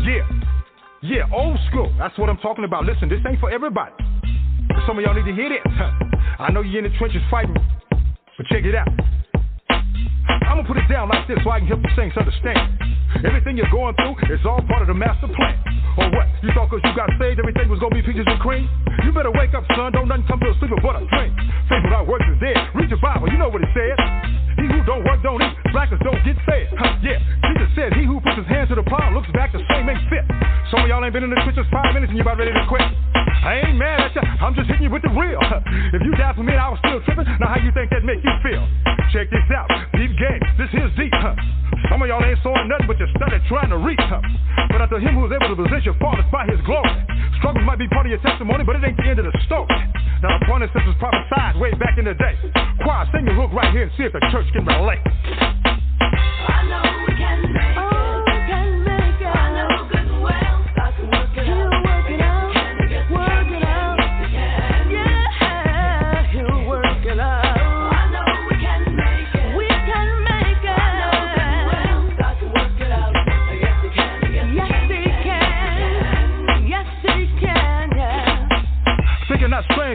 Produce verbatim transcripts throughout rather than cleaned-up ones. Yeah, yeah, old school. That's what I'm talking about. Listen, this ain't for everybody. Some of y'all need to hear this. I know you're in the trenches fighting, but check it out. I'm gonna put it down like this so I can help you things understand. Everything you're going through is all part of the master plan. Or what? You thought cause you got saved everything was gonna be peaches and cream? You better wake up, son. Don't nothing come to a sleeper but a dream. Faith without works is dead. Read your Bible, you know what it says. He who don't work don't eat. Blackers don't get fed. Huh, yeah. Jesus said he who puts his hands to the plow looks back the same ain't fit. Some of y'all ain't been in the trenches five minutes and you about ready to quit. I ain't mad at ya, I'm just hitting you with the real. If you died for me, I was still tripping. Now how you think that make you feel? Check this out, deep game, this here's deep, huh? Some of y'all ain't sowing nothing but your study trying to reach, huh? But unto him who's able to possess your fathers by his glory. Struggles might be part of your testimony, but it ain't the end of the story. Now the Pointer Sisters prophesied way back in the day. Choir, sing your hook right here and see if the church can relate. I know we can make it.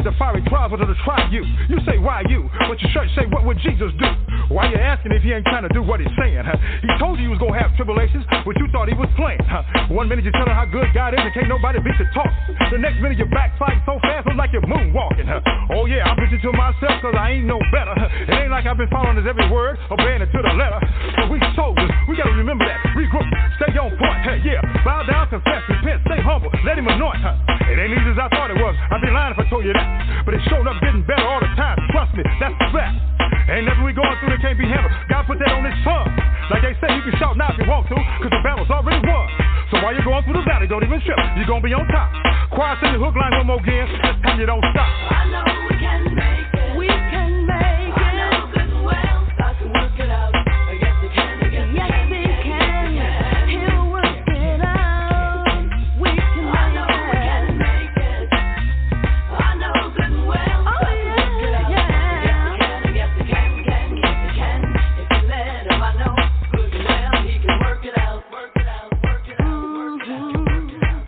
The fiery trials were to try you. You say why you, but your church say what would Jesus do? Why you asking if he ain't trying to do what he's saying? Huh? He told you he was gonna have tribulations, but you thought he was playing. Huh? One minute you tell her how good God is and can't nobody beat the talk. The next minute you backslide so fast look like you're moonwalking. Huh? Oh yeah, I'm preaching to myself cause I ain't no better. It ain't like I've been following his every word, obeying it to the letter. But we soldiers, we gotta remember that. Regroup, stay on point. Hey, yeah, bow down, confess, repent, stay humble, let him anoint. Huh? It ain't easy as I thought it was. I'd be lying if I told you that. But it's showed up getting better all the time. Trust me, that's the fact. Ain't nothing we going through that can't be handled. God put that on his tongue. Like they say, you can shout now if you want to, cause the battle's already won. So while you're going through the valley, don't even trip. You're gonna be on top. Choir, sing the hook line one more again. This time you don't stop. I know we can make it. We can make it. I know good and well. I can work it out. Yes, we can. Yes, we can. He'll work it out. We can make it. I know we can make it. I know good and well. Oh yeah, yeah. Yes, we can. Yes, we can. Yes, we can. If you let him, I know good and well. He can work it out. Work it out. Work it out. Work it out. Work it out.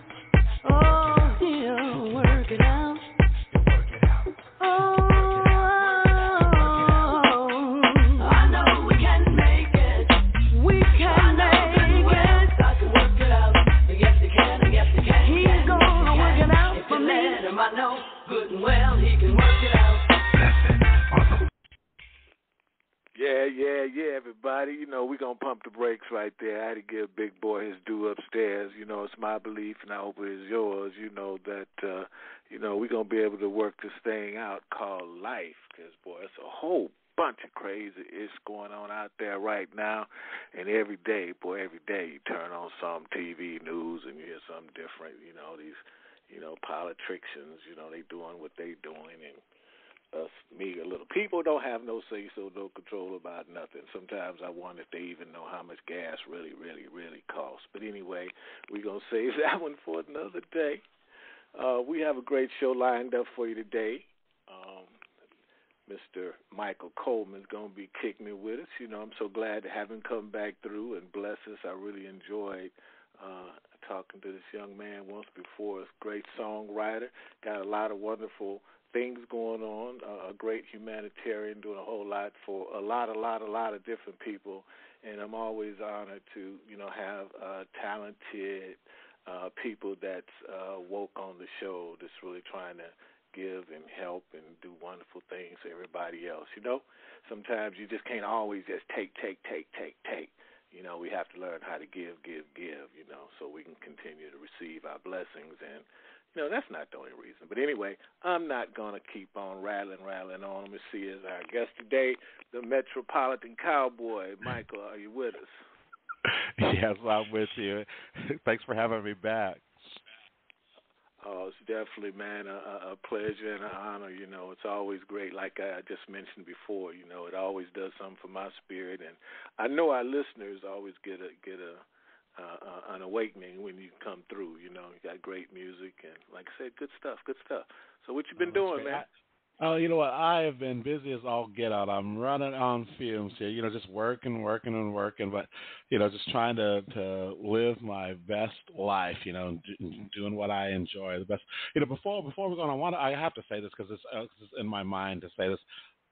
Oh, he'll work it out. Work it out. Oh. Yeah, yeah, yeah, everybody. You know, we're going to pump the brakes right there. I had to give Big Boy his due upstairs. You know, it's my belief, and I hope it is yours, you know, that, uh, you know, we're going to be able to work this thing out called life. Because, boy, it's a whole bunch of crazy ish going on out there right now. And every day, boy, every day you turn on some T V news and you hear something different. You know, these, you know, politicians, you know, they doing what they doing, and us meager little people don't have no say so, no control about nothing. Sometimes I wonder if they even know how much gas really, really, really costs. But anyway, we're going to save that one for another day. Uh, we have a great show lined up for you today. Um, Mister Michael Coleman's going to be kicking it with us. You know, I'm so glad to have him come back through and bless us. I really enjoyed uh, talking to this young man once before. He's a great songwriter, got a lot of wonderful things going on, uh, a great humanitarian, doing a whole lot for a lot, a lot, a lot of different people. And I'm always honored to, you know, have uh, talented uh, people that's uh, woke on the show that's really trying to give and help and do wonderful things for everybody else. You know, sometimes you just can't always just take, take, take, take, take. You know, we have to learn how to give, give, give, you know, so we can continue to receive our blessings. And no, that's not the only reason. But anyway, I'm not going to keep on rattling, rattling on. Let me see, as our guest today, the Metropolitan Cowboy. Michael, are you with us? Yes, I'm with you. Thanks for having me back. Oh, it's definitely, man, a, a pleasure and an honor. You know, it's always great. Like I just mentioned before, you know, it always does something for my spirit. And I know our listeners always get a get a – Uh, uh, an awakening when you come through. You know, you got great music and, like I said, good stuff, good stuff. So what you been oh, doing, great. man? Oh, you know what? I have been busy as all get out. I'm running on fumes here, you know, just working, working, and working, but, you know, just trying to, to live my best life, you know, do, doing what I enjoy the best. You know, before before we go on, I want to, I have to say this because it's, uh, it's in my mind to say this.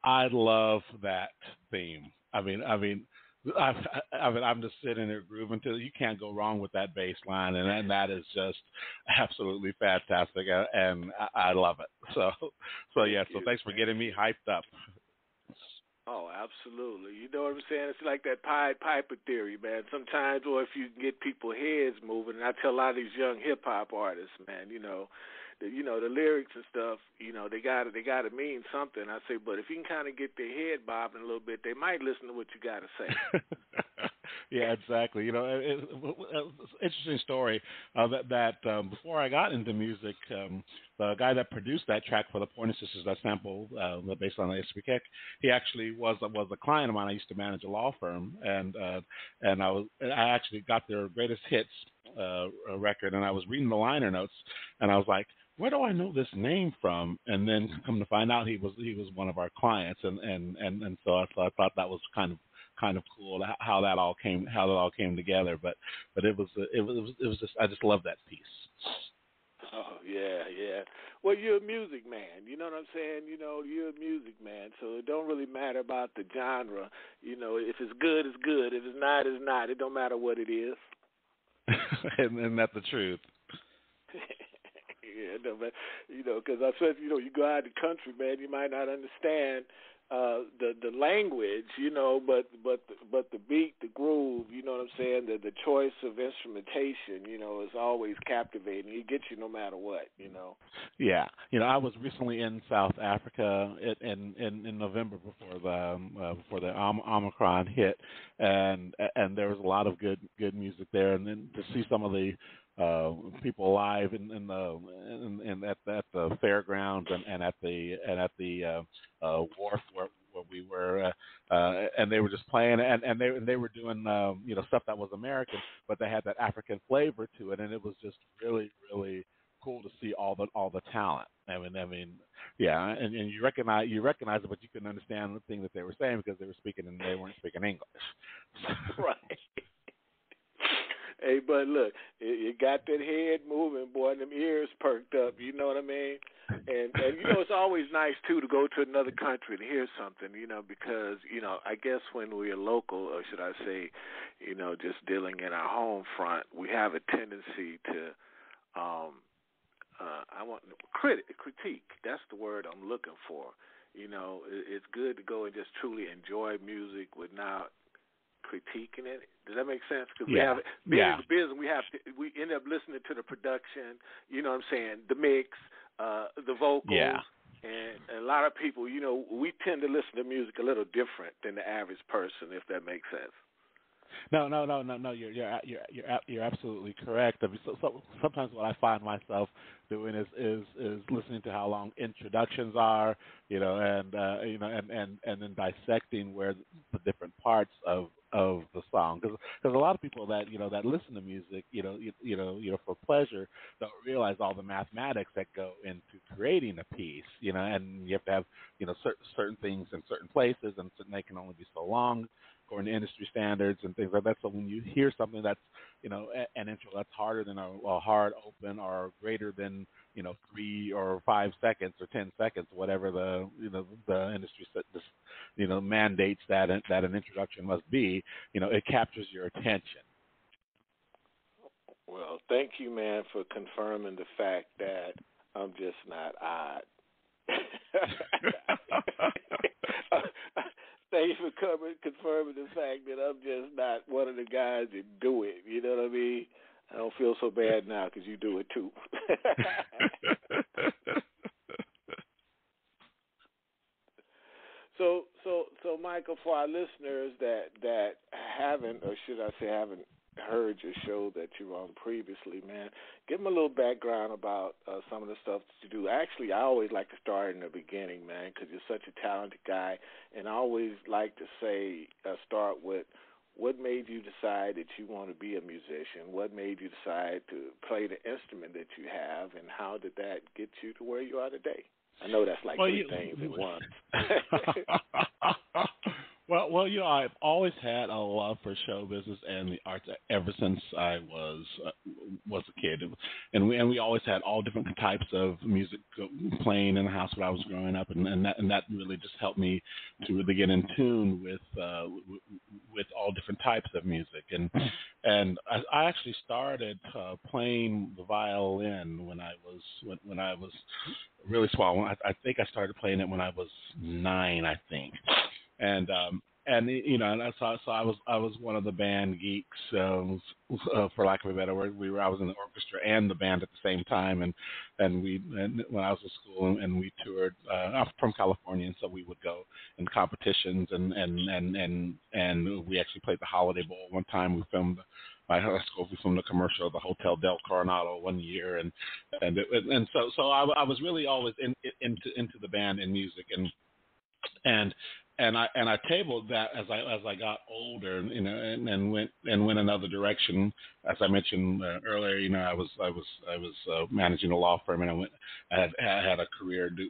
I love that theme. I mean, I mean. I, I mean, I'm just sitting there grooving to. You can't go wrong with that bass line, and, and that is just absolutely fantastic, and I, I love it. So, so yeah. So thanks for getting me hyped up. Oh, absolutely. You know what I'm saying? It's like that Pied Piper theory, man. Sometimes, or if you can get people's heads moving, and I tell a lot of these young hip hop artists, man, you know. You know, the lyrics and stuff, you know, they got to they got to mean something. I say, but if you can kind of get their head bobbing a little bit, they might listen to what you got to say. Yeah, exactly. You know, it, it, it's an interesting story uh, that, that um, before I got into music, um, the guy that produced that track for the Pointer Sisters, that sample uh, based on the S P. Kick, he actually was was a client of mine. I used to manage a law firm, and uh, and I was I actually got their greatest hits uh, record, and I was reading the liner notes, and I was like, where do I know this name from? And then come to find out, he was he was one of our clients, and and and, and so I thought, I thought that was kind of kind of cool how that all came how that all came together. But but it was it was it was just I just love that piece. Oh yeah, yeah. Well, you're a music man. You know what I'm saying? You know, you're a music man, so it don't really matter about the genre. You know, if it's good, it's good. If it's not, it's not. It don't matter what it is. and, and that's the truth. Yeah, no, man. You know, because I said, you know, you go out of the country, man, you might not understand uh, the the language, you know, but but the, but the beat, the groove, you know what I'm saying, the the choice of instrumentation, you know, is always captivating. It gets you no matter what, you know. Yeah, you know, I was recently in South Africa in in, in November before the um, uh, before the Omicron hit, and and there was a lot of good good music there, and then to see some of the Uh, people live in, in the in, in at, at the fairgrounds and, and at the and at the uh, uh, wharf where, where we were, uh, uh, and they were just playing, and, and they they were doing um, you know, stuff that was American, but they had that African flavor to it, and it was just really really cool to see all the all the talent. I mean, I mean, yeah, and, and you recognize you recognize it, but you couldn't understand the thing that they were saying because they were speaking and they weren't speaking English. Right. Hey, but look, you got that head moving, boy, and them ears perked up, you know what I mean? And, and you know, it's always nice, too, to go to another country and hear something, you know, because, you know, I guess when we're local, or should I say, you know, just dealing in our home front, we have a tendency to, um, uh, I want critic, critique, that's the word I'm looking for. You know, it's good to go and just truly enjoy music without critiquing it. Does that make sense? Because yeah. we have being yeah. in the business, we have to, we end up listening to the production. You know what I'm saying? The mix, uh, the vocals, yeah. and, and a lot of people, you know, we tend to listen to music a little different than the average person, if that makes sense. No, no, no, no, no. You're you're you're you're, you're absolutely correct. I mean, so, so sometimes what I find myself doing is, is is listening to how long introductions are, you know, and uh, you know, and, and, and then dissecting where the different parts of of the song, because because a lot of people that you know that listen to music, you know, you, you know, you know, for pleasure, don't realize all the mathematics that go into creating a piece, you know, and you have to have you know certain certain things in certain places, and they can only be so long, according to industry standards and things like that. So when you hear something that's you know an intro that's harder than a, a hard open or greater than you know three or five seconds or ten seconds, whatever the you know the industry you know mandates that that an introduction must be. You know, it captures your attention. Well, thank you, man, for confirming the fact that I'm just not odd. Thank you for confirming the fact that I'm just not one of the guys that do it. You know what I mean? I don't feel so bad now because you do it too. So, so, so, Michael, for our listeners that, that haven't, or should I say haven't heard your show that you were on previously, man, give them a little background about uh, some of the stuff that you do. Actually, I always like to start in the beginning, man, because you're such a talented guy, and I always like to say, uh, start with what made you decide that you want to be a musician? What made you decide to play the instrument that you have, and how did that get you to where you are today? I know that's like well, three you, things at once. Well, well, you know, I've always had a love for show business and the arts ever since I was uh, was a kid, and we and we always had all different types of music playing in the house when I was growing up, and, and that and that really just helped me to really get in tune with uh, with all different types of music, and and I, I actually started uh, playing the violin when I was when, when I was really small. I, I think I started playing it when I was nine, I think. And um, and you know, and I saw, so I was I was one of the band geeks, um, uh, for lack of a better word. We were I was in the orchestra and the band at the same time, and and we and when I was in school and we toured. Uh, I'm from California, and so we would go in competitions, and and and and, and we actually played the Holiday Bowl one time. We filmed. My high school, we filmed a commercial of the Hotel Del Coronado one year, and and it, and so so I, I was really always in, into into the band and music, and and. And I and I tabled that as I as I got older, you know, and, and went and went another direction. As I mentioned uh, earlier, you know, I was I was I was uh, managing a law firm, and I went I had, I had a career do,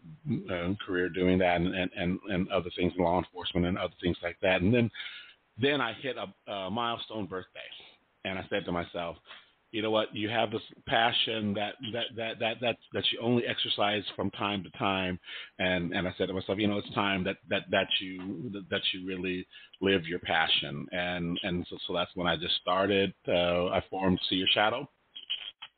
uh, career doing that, and, and, and, and other things in law enforcement and other things like that. And then then I hit a, a milestone birthday, and I said to myself, you know what? You have this passion that that, that that that that you only exercise from time to time, and and I said to myself, you know, it's time that that that you that you really live your passion, and and so, so that's when I just started. Uh, I formed See Your Shadow,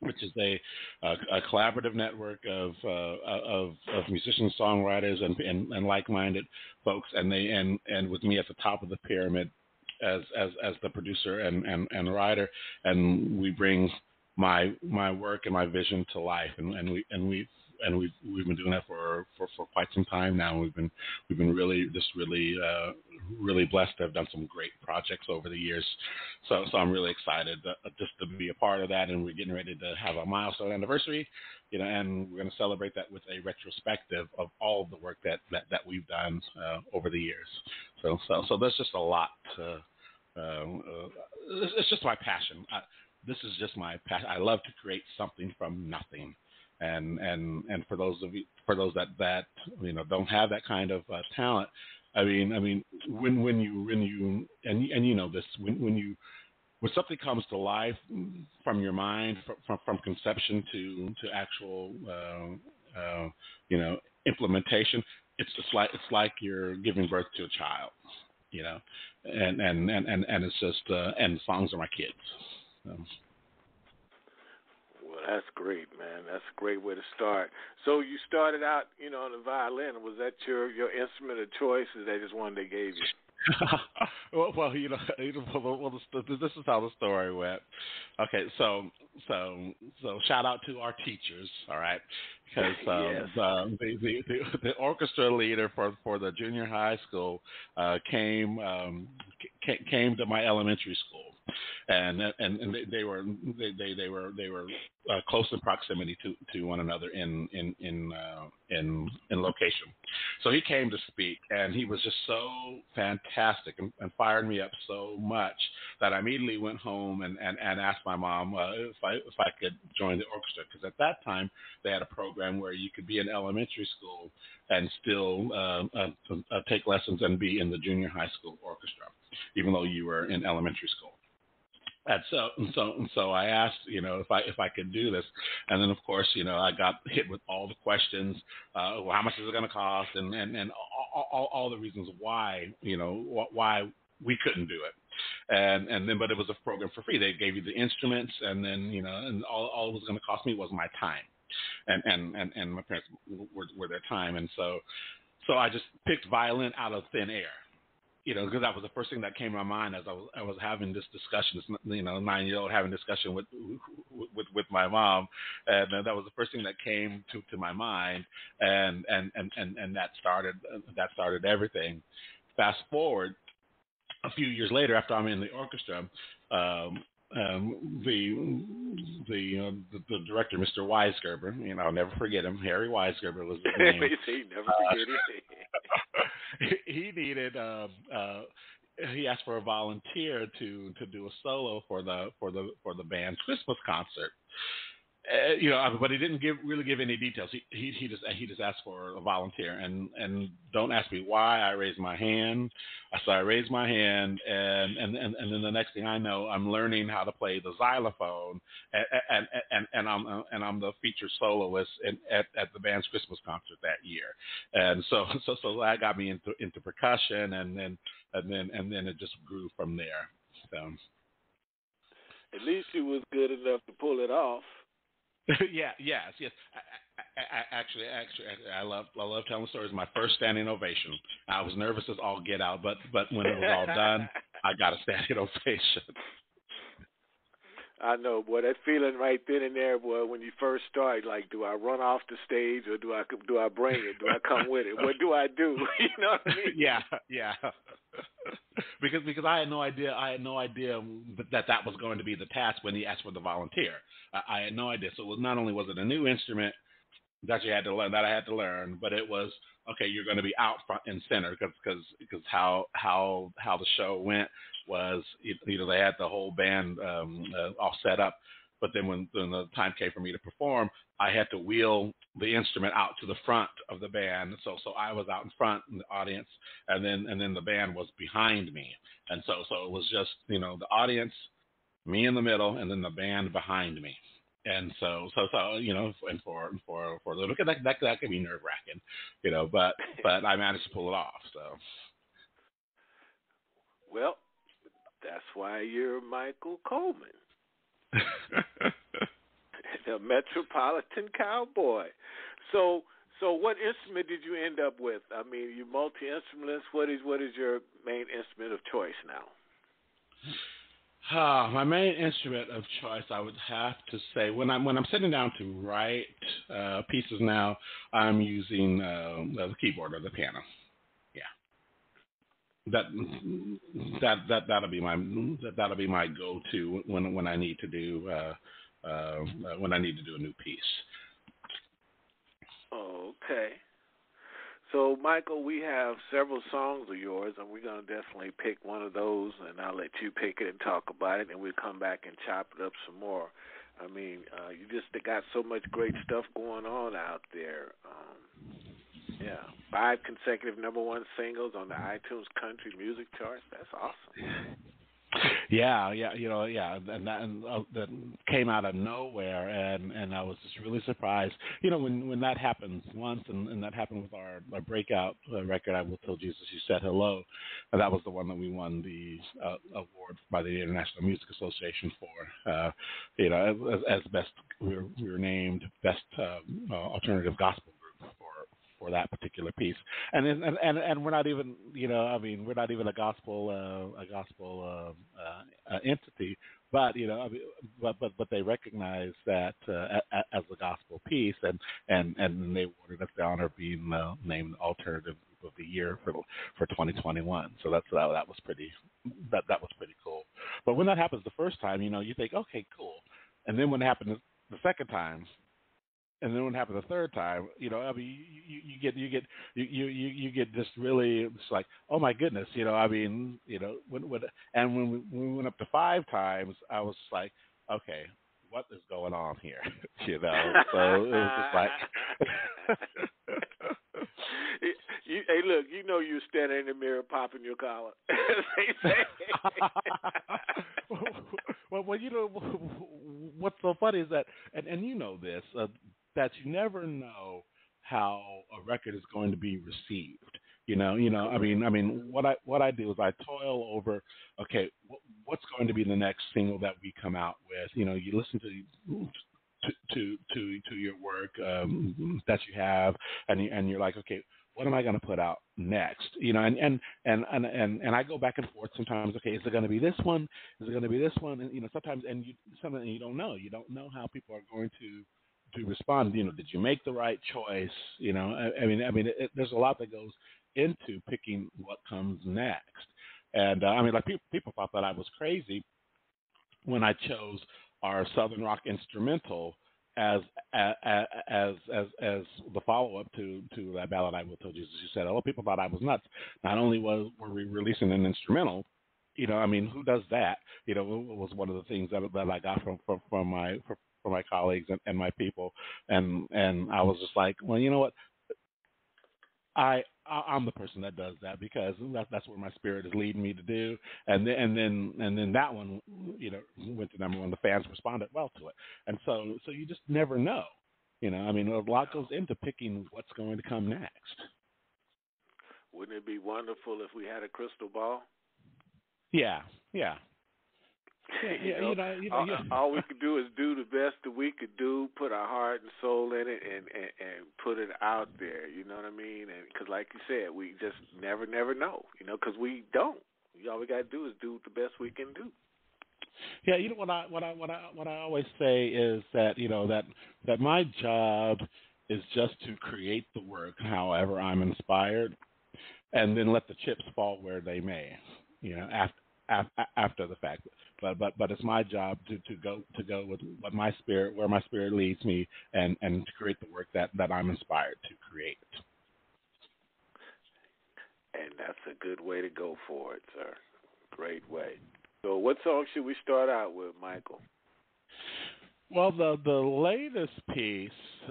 which is a a, a collaborative network of uh, of, of musicians, songwriters, and, and and like-minded folks, and they and and with me at the top of the pyramid. As, as as the producer and, and, and writer, and we bring my my work and my vision to life, and, and we and we and we've we've been doing that for, for, for quite some time now. We've been we've been really just really uh, really blessed to have done some great projects over the years. So so I'm really excited to, just to be a part of that, and we're getting ready to have a milestone anniversary, you know, and we're going to celebrate that with a retrospective of all of the work that that, that we've done uh, over the years. So so so there's just a lot. To, uh, uh, it's just my passion. I, this is just my passion. I love to create something from nothing. And, and and for those of you, for those that, that you know don't have that kind of uh, talent, I mean I mean when when you when you and and you know this when when you when something comes to life from your mind from from, from conception to to actual uh, uh, you know implementation, it's just like it's like you're giving birth to a child, you know, and and and and, and it's just uh, and songs are my kids. So. Well, that's great, man. That's a great way to start. So you started out, you know, on the violin. Was that your, your instrument of choice, or is that just one they gave you? well, well, you know, well, this is how the story went. Okay, so so so shout out to our teachers, all right, because um, yes. um, the, the, the, the orchestra leader for, for the junior high school uh, came um, c- came to my elementary school. And and, and they, they were they, they, they were they were uh, close in proximity to, to one another in in in, uh, in in location. So he came to speak, and he was just so fantastic and, and fired me up so much that I immediately went home and, and, and asked my mom uh, if I if I could join the orchestra, because at that time they had a program where you could be in elementary school and still uh, uh, uh, take lessons and be in the junior high school orchestra, even though you were in elementary school. And so, and so, and so I asked, you know, if I if I could do this, and then of course, you know, I got hit with all the questions. Uh, well, how much is it going to cost, and and and all, all, all the reasons why, you know, why we couldn't do it. And and then, but it was a program for free. They gave you the instruments, and then you know, and all all it was going to cost me was my time, and and and, and my parents were, were their time, and so so I just picked violin out of thin air. You know, because that was the first thing that came to my mind as I was I was having this discussion. This, you know, nine year old having discussion with, with with my mom, and that was the first thing that came to, to my mind, and and, and, and and that started that started everything. Fast forward a few years later, after I'm in the orchestra, um, um, the the, you know, the the director, Mister Weisgerber, you know, I'll never forget him. Harry Weisgerber was his name. See, never forget him. He needed. Uh, uh, he asked for a volunteer to, to do a solo for the for the for the band's Christmas concert, Uh, you know, but he didn't give really give any details. He he, he just he just asked for a volunteer, and, and don't ask me why I raised my hand. So I raised my hand, and, and, and, and then the next thing I know, I'm learning how to play the xylophone, and and, and, and I'm and I'm the featured soloist in, at at the band's Christmas concert that year, and so so so that got me into into percussion, and then and then and then it just grew from there. So at least he was good enough to pull it off. yeah, yes, yes. I, I, I, actually, actually, I love, I love telling stories. My first standing ovation. I was nervous as all get out, but but when it was all done, I got a standing ovation. I know, boy, that feeling right then and there, boy, when you first start, like, do I run off the stage or do I do I bring it? Do I come with it? What do I do? You know what I mean? Yeah, yeah. because because I had no idea, I had no idea that that was going to be the task when he asked for the volunteer. I, I had no idea. So it was, not only was it a new instrument that you had to learn, that I had to learn, but it was, okay, you're going to be out front and center, because because how how how the show went was, you know, they had the whole band um, uh, all set up, but then when, when the time came for me to perform, I had to wheel the instrument out to the front of the band. So so I was out in front in the audience, and then and then the band was behind me, and so so it was just, you know, the audience, me in the middle, and then the band behind me. And so, so, so, you know, and for, for, for a little bit, that, that, that can be nerve wracking, you know, but, but I managed to pull it off. So, well, that's why you're Michael Coleman, the Metropolitan Cowboy. So, so what instrument did you end up with? I mean, you multi-instrumentalist. What is, what is your main instrument of choice now? Uh, my main instrument of choice, I would have to say, when I'm when I'm sitting down to write uh, pieces now, I'm using uh, the keyboard or the piano. Yeah, that that that that'll be my that, that'll be my go-to when when I need to do uh, uh, when I need to do a new piece. Okay. So, Michael, we have several songs of yours, and we're going to definitely pick one of those, and I'll let you pick it and talk about it, and we'll come back and chop it up some more. I mean, uh, you just got so much great stuff going on out there. Um, yeah, five consecutive number one singles on the iTunes country music charts. That's awesome. Yeah, yeah, you know, yeah, and that, and, uh, that came out of nowhere, and, and I was just really surprised. You know, when, when that happens once, and, and that happened with our, our breakout uh, record, I Will Tell Jesus You Said Hello, and that was the one that we won the uh, award by the International Music Association for, uh, you know, as, as best, we were, we were named Best uh, uh, Alternative Gospel Group for for that particular piece, and and and and we're not even, you know, I mean, we're not even a gospel uh, a gospel uh, uh, entity, but, you know, I mean, but but but they recognize that uh, as a gospel piece, and and and they awarded us the honor of being uh, named Alternative Group of the Year for for twenty twenty-one. So that's that, that was pretty that that was pretty cool. But when that happens the first time, you know, you think, okay, cool, and then when it happens the second time, and then when it happened the third time, you know, I mean, you, you, you get, you get, you, you, you get just really, it's like, oh my goodness, you know, I mean, you know, when, when, and when we, when we went up to five times, I was just like, okay, what is going on here, you know? So it was just like. You, hey, look, you know you're standing in the mirror popping your collar. well, well, you know, what's so funny is that, and, and you know this, uh, that you never know how a record is going to be received. You know, you know, I mean, I mean, what I what I do is I toil over, okay, wh- what's going to be the next single that we come out with? You know, you listen to to to to your work um, that you have, and you, and you're like, okay, what am I going to put out next? You know, and, and, and, and, and, and I go back and forth sometimes. Okay, is it going to be this one? Is it going to be this one? And, you know, sometimes, and you, something you don't know. You don't know how people are going to, to respond. You know, did you make the right choice? You know, I, I mean, I mean, it, it, there's a lot that goes into picking what comes next. And uh, I mean, like people, people thought that I was crazy when I chose our Southern rock instrumental As as as as, as the follow up to, to that ballad, I Will Tell Jesus You Said Hello. People thought I was nuts. Not only was were we releasing an instrumental, you know, I mean, who does that? You know, it was one of the things that that I got from from, from my from, from my colleagues and, and my people, and and I was just like, well, you know what, I. I'm the person that does that because that's what my spirit is leading me to do. And then, and then, and then that one, you know, went to number one. The fans responded well to it. And so, so you just never know, you know, I mean, a lot goes into picking what's going to come next. Wouldn't it be wonderful if we had a crystal ball? Yeah. Yeah. Yeah, you know, you know, all, yeah. all we could do is do the best that we could do, put our heart and soul in it, and, and, and put it out there. You know what I mean? Because like you said, we just never, never know, you know, because we don't. All we got to do is do the best we can do. Yeah, you know, what I, what I, what I, what I always say is that, you know, that, that my job is just to create the work however I'm inspired and then let the chips fall where they may, you know, after. After the fact, but but but it's my job to, to go to go with what my spirit, where my spirit leads me, and, and to create the work that, that I'm inspired to create. And that's a good way to go for it, sir. Great way. So, what song should we start out with, Michael? Well, the the latest piece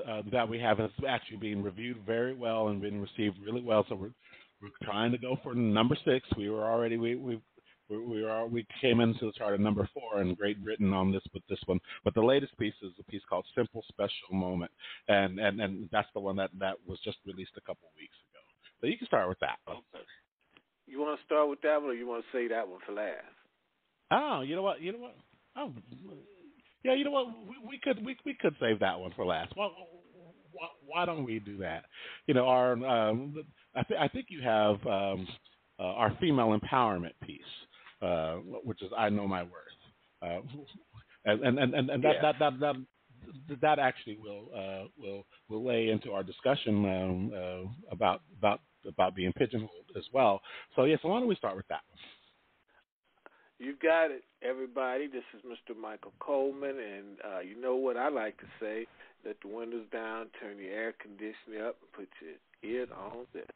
uh, that we have is actually being reviewed very well and been received really well. So we're we're trying to go for number six. We were already we we. We we, are, we came into the chart at number four in Great Britain on this with this one, but the latest piece is a piece called "Simple Special Moment," and and, and that's the one that, that was just released a couple of weeks ago. So you can start with that one. You want to start with that one, or you want to say that one for last? Oh, you know what? You know what? Oh, yeah. You know what? We, we could we we could save that one for last. Well, why, why don't we do that? You know, our um, I th- I think you have um, uh, our female empowerment piece. Uh, which is I Know My Worth, uh, and and and, and that, yeah. that that that that actually will uh, will will lay into our discussion um, uh, about about about being pigeonholed as well. So yes, yeah, so why don't we start with that? You got it, everybody. This is Mister Michael Coleman, and uh, you know what I like to say: let the windows down, turn your air conditioning up, and put your ears on this.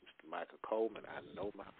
Mister Michael Coleman, I Know My Worth.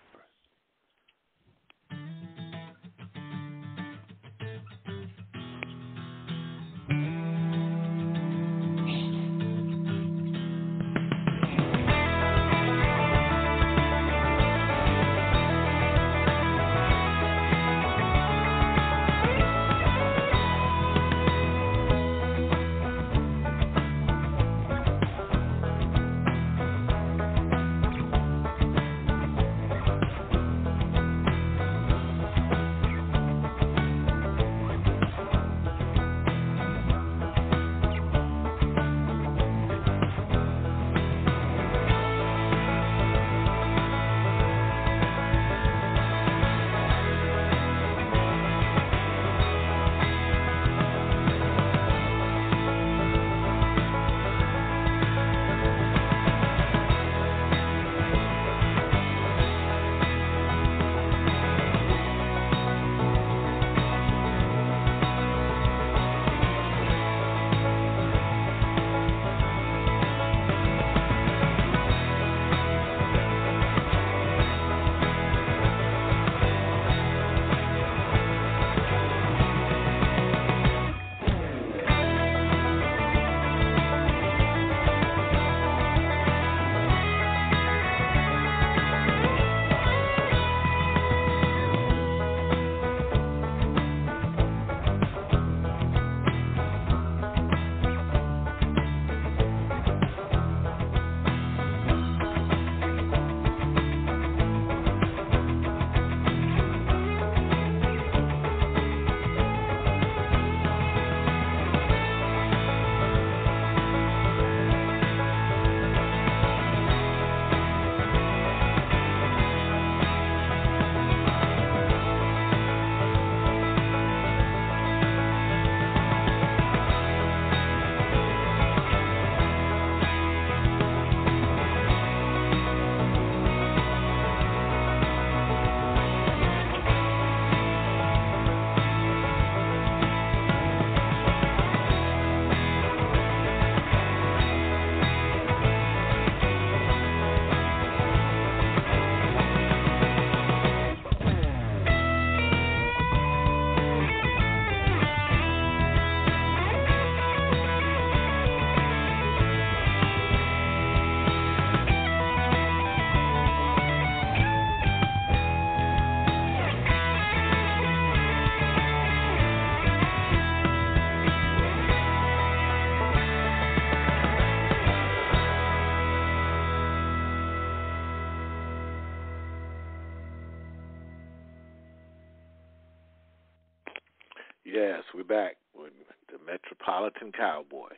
Yes, we're back with the Metropolitan Cowboy.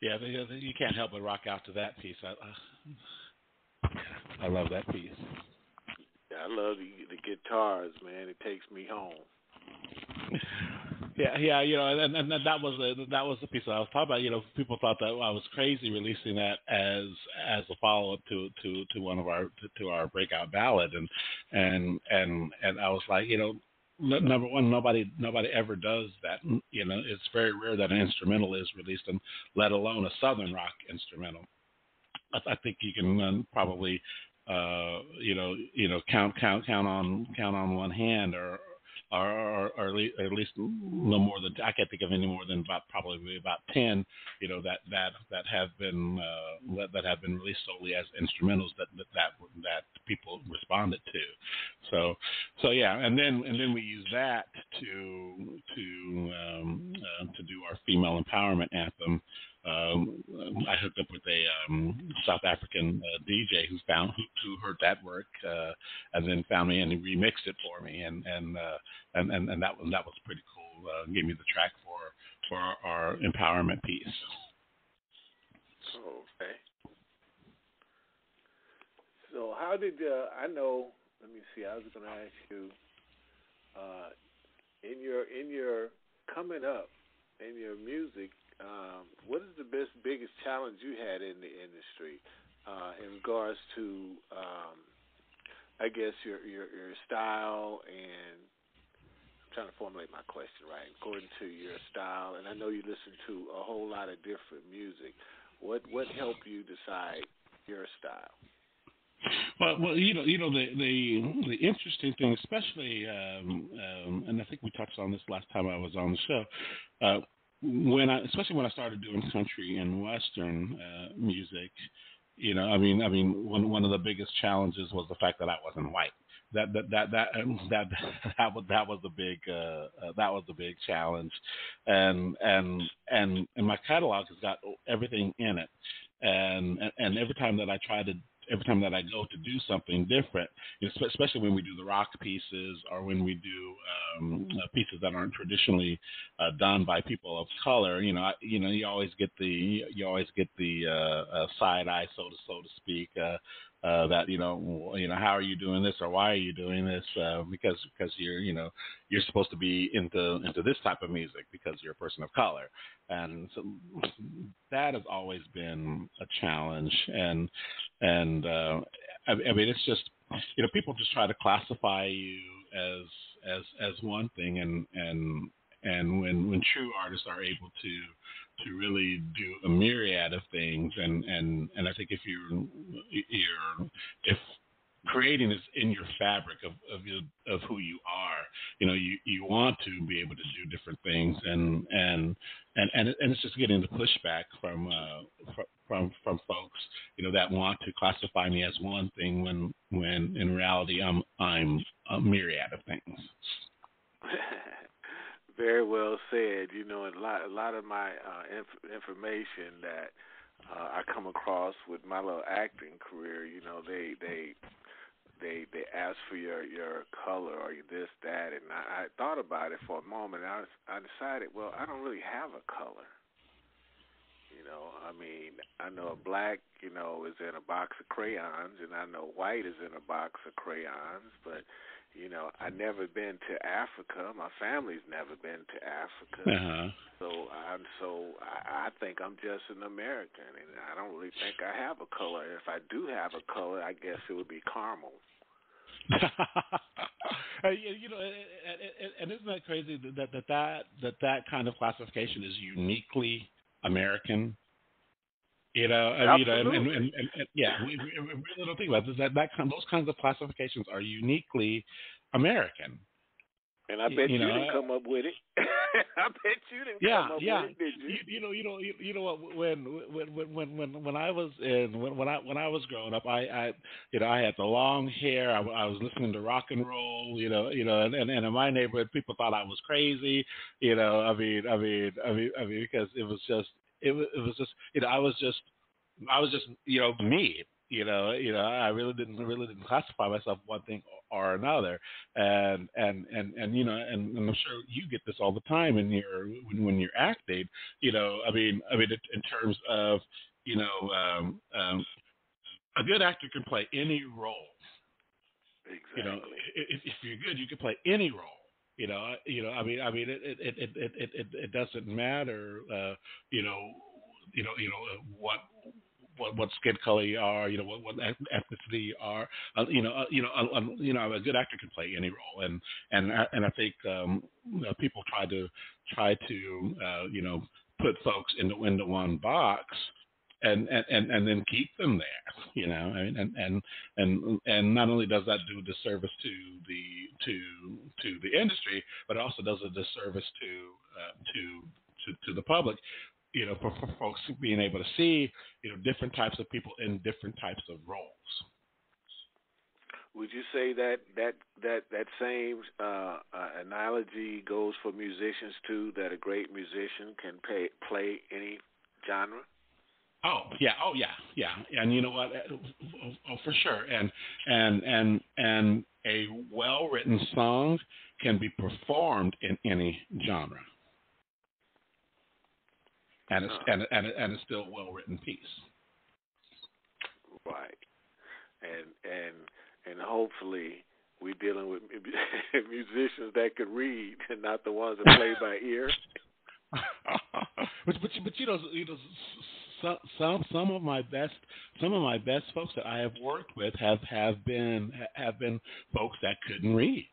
Yeah, you can't help but rock out to that piece. I, I, I love that piece. Yeah, I love the, the guitars, man. It takes me home. Yeah, yeah, you know, and, and that was the, that was the piece that I was talking about. You know, people thought that I was crazy releasing that as as a follow up to, to, to one of our to, to our breakout ballad, and and and and I was like, you know, number one, nobody nobody ever does that. You know, it's very rare that an instrumental is released, and let alone a Southern rock instrumental. I, I think you can probably, uh, you know, you know, count count count on count on one hand, or. Or, or, or at least a little more than I can't think of any more than about probably about ten, you know, that that that have been uh, that have been released solely as instrumentals that that that, that people responded to. So so yeah, and then and then we use that to to um, uh, to do our female empowerment anthem. Um, I hooked up with a um, South African uh, D J who found who, who heard that work uh, and then found me and he remixed it for me, and and uh, and, and and that was that was pretty cool. Uh, gave me the track for for our, our empowerment piece. Oh, okay. So how did uh, I know? Let me see. I was going to ask you uh, in your in your coming up in your music. Um, what is the best, biggest challenge you had in the industry uh, in regards to, um, I guess, your, your your style and I'm trying to formulate my question right, according to your style, and I know you listen to a whole lot of different music. What what helped you decide your style? Well, well, you know, you know the the, the interesting thing, especially, um, um, and I think we touched on this last time I was on the show, uh, When I, especially when I started doing country and Western uh, music, you know, I mean, I mean, one one of the biggest challenges was the fact that I wasn't white. That that that that that that was that was the big uh, uh, that was the big challenge, and and and and my catalog has got everything in it, and and every time that I try to. Every time that I go to do something different, especially when we do the rock pieces or when we do um, pieces that aren't traditionally uh, done by people of color, you know, I, you know, you always get the you always get the uh, uh, side eye, so to so to speak, uh, uh, that you know, you know, how are you doing this or why are you doing this? Uh, because because you're you know you're supposed to be into into this type of music because you're a person of color, and so that has always been a challenge and. And uh, I, I mean, it's just, you know, people just try to classify you as as as one thing, and and and when when true artists are able to to really do a myriad of things, and and, and I think if you you're if creating is in your fabric of of, your, of who you are, you know, you, you want to be able to do different things, and and and and, and it's just getting the pushback from. Uh, from From, from folks, you know, that want to classify me as one thing when when in reality I'm I'm a myriad of things. Very well said. You know, a lot a lot of my uh, inf- information that uh, I come across with my little acting career, you know, they they they they ask for your your color or your this that, and I, I thought about it for a moment. And I I decided, well, I don't really have a color. You know, I mean, I know black, you know, is in a box of crayons, and I know white is in a box of crayons, but, you know, I've never been to Africa. My family's never been to Africa. Uh-huh. So I'm so I, I think I'm just an American, and I don't really think I have a color. If I do have a color, I guess it would be caramel. You know, and isn't that crazy that that, that, that, that kind of classification is uniquely American, you know, I mean, you know, and, and, and, and yeah, we, we, we really don't think about this. That, that kind, those kinds of classifications are uniquely American. And I bet you, you know, didn't come up with it. I bet you didn't yeah, come up yeah. with it, did you? You, you know, you know, you, you know what? When when when when when I was in when, when I when I was growing up, I, I you know I had the long hair. I, I was listening to rock and roll. You know, you know, and, and, and in my neighborhood, people thought I was crazy. You know, I mean, I mean, I mean, I mean, because it was just it was, it was just you know I was just I was just you know me. You know, you know, I really didn't really didn't classify myself one thing or another, and and and, and you know, and, and I'm sure you get this all the time in your when, when you're acting. You know, I mean, I mean, in terms of, you know, um, um, a good actor can play any role. Exactly. You know, if, if you're good, you can play any role. You know, you know, I mean, I mean, it it it it it, it, it doesn't matter. Uh, you know, you know, you know what. What, what skin color you are, you know, what, what ethnicity you are, uh, you know, uh, you know, uh, you know, a good actor can play any role, and and I, and I think um, you know, people try to try to uh, you know, put folks into into one box, and, and, and, and then keep them there, you know, and and and and not only does that do a disservice to the to to the industry, but it also does a disservice to uh, to, to to the public. You know, for, for folks being able to see, you know, different types of people in different types of roles. Would you say that that that that same uh, uh, analogy goes for musicians too? That a great musician can pay, play any genre. Oh yeah, oh yeah, yeah, and you know what? Oh, for sure, and and and and a well-written song can be performed in any genre. And it's, and, and, and it's still a well-written piece. Right. And and and hopefully we're dealing with musicians that could read and not the ones that play by ear. but, but, but you know, you know some, some some of my best some of my best folks that I have worked with have, have been have been folks that couldn't read.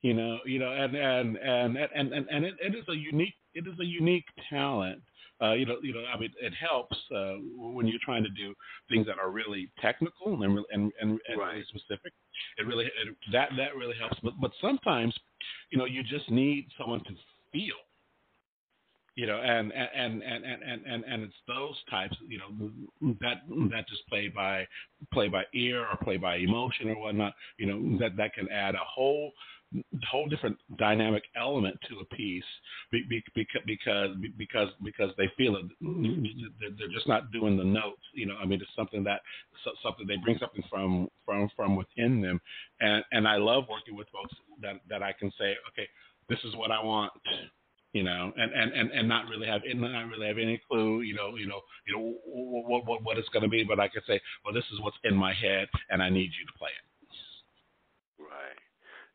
You know, you know, and and and and and, and it, it is a unique it is a unique talent. Uh, you know, you know. I mean, it helps uh, when you're trying to do things that are really technical and and and, and right. really specific. It really it, that that really helps. But but sometimes, you know, you just need someone to feel. You know, and and and and and, and, and it's those types. You know, that that just play by play by ear or play by emotion or whatnot. You know, that that can add a whole. whole different dynamic element to a piece because because because because they feel it. They're just not doing the notes, you know. I mean, it's something that something they bring something from from from within them, and and I love working with folks that that I can say, okay, this is what I want, you know, and and and, and not really have and not really have any clue, you know, you know, you know what what what it's going to be, but I can say, well, this is what's in my head, and I need you to play it. Right.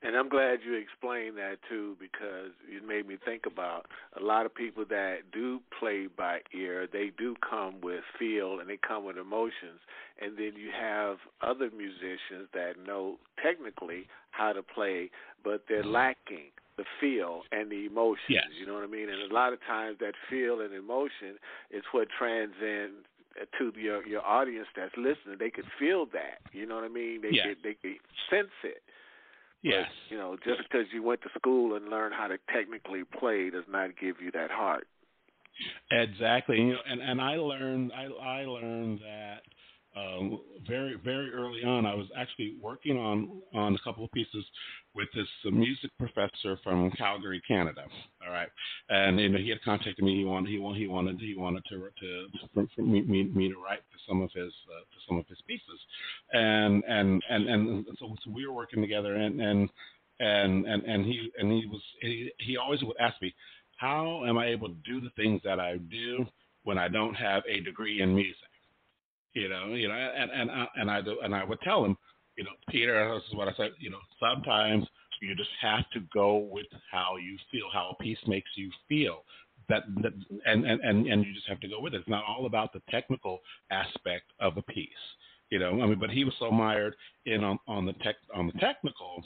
And I'm glad you explained that, too, because it made me think about a lot of people that do play by ear. They do come with feel and they come with emotions. And then you have other musicians that know technically how to play, but they're lacking the feel and the emotions. Yes. You know what I mean? And a lot of times that feel and emotion is what transcends to your, your audience that's listening. They could feel that. You know what I mean? They yes. could, they could sense it. Yes. You know, just because you went to school and learned how to technically play does not give you that heart. Exactly. You know, and and I learned I I learned that um, very very early on. I was actually working on on a couple of pieces with this music professor from Calgary, Canada. All right, and you know, he had contacted me. He wanted he wanted he wanted he wanted to to for, for me, me me to write for some of his uh, for some of his pieces, and and and and so, so we were working together, and and and and, and he and he was he, he always would ask me, how am I able to do the things that I do when I don't have a degree in music? You know, you know, and and I, and I do, and I would tell him, you know, Peter, this is what I said, you know, sometimes you just have to go with how you feel, how a piece makes you feel. That, that and, and, and, and you just have to go with it. It's not all about the technical aspect of a piece, you know. I mean, but he was so mired in on, on the tech on the technical,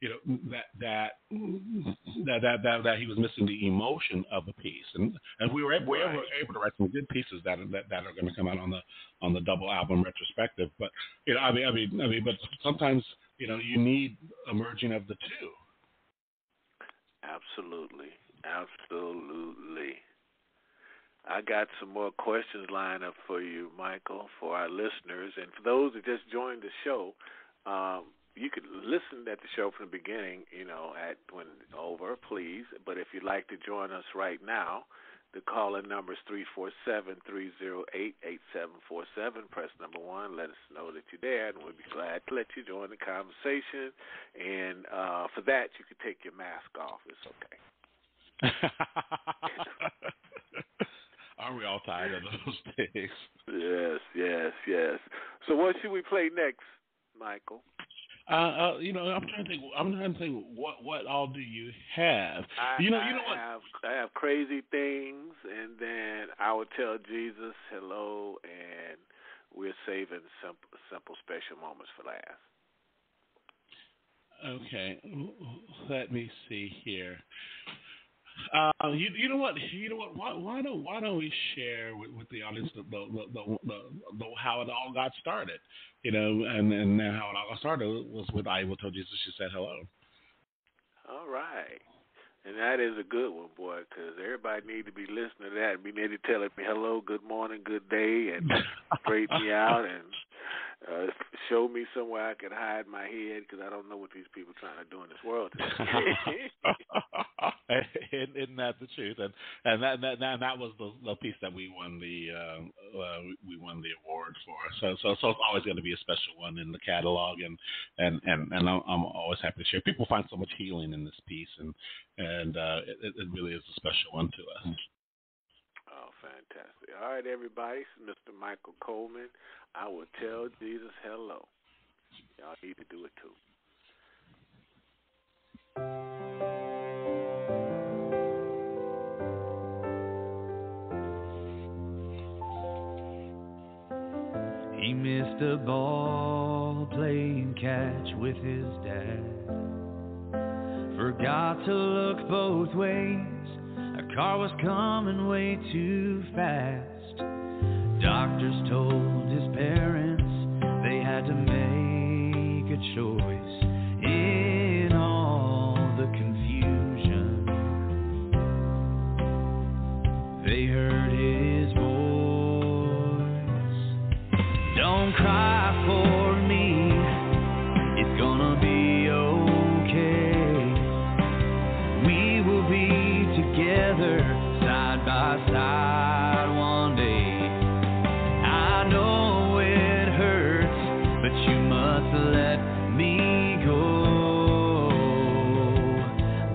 you know, that that that, that that that he was missing the emotion of a piece. And and we were able, we were able to write some good pieces that that, that are going to come out on the on the double album retrospective. But you know, I mean, I mean, I mean, but sometimes, you know, you need a merging of the two. Absolutely. Absolutely. I got some more questions lined up for you, Michael, for our listeners. And for those that just joined the show, um, you could listen at the show from the beginning, you know, at when over, please. But if you'd like to join us right now, The call-in number is three four seven, three zero eight, eight seven four seven. Press number one. Let us know that you're there, and we'll be glad to let you join the conversation. And uh, for that, you can take your mask off. It's okay. Aren't we all tired of those days? Yes, yes, yes. So what should we play next, Michael? Uh, uh, you know, I'm trying to think. I'm trying to think. What what all do you have? I, you know, you know what? I have, I have Crazy Things, and then I Will Tell Jesus Hello, and we're saving simple, simple special moments for last. Okay, let me see here. Uh, you, you know what? You know what? Why, why don't Why don't we share with, with the audience the the, the, the the how it all got started? You know, and and how it all got started was with I Will Tell Jesus You Said Hello. All right, and that is a good one, boy, because everybody need to be listening to that. We need to tell it hello, good morning, good day, and straighten me out and uh, show me somewhere I can hide my head, because I don't know what these people are trying to do in this world today. Isn't that the truth? And and that that, that, that was the, the piece that we won the uh, uh, we won the award for. So so so it's always going to be a special one in the catalog, and and, and, and I'm, I'm always happy to share. People find so much healing in this piece, and and uh, it, it really is a special one to us. Oh, fantastic! All right, everybody, this is Mister Michael Coleman. I Will Tell Jesus Hello. Y'all need to do it too. He missed a ball playing catch with his dad. Forgot to look both ways. A car was coming way too fast. Doctors told his parents they had to make a choice. In all the confusion, they heard his voice. Don't cry for me, it's gonna be okay. We will be together, side by side one day. I know it hurts, but you must let me go.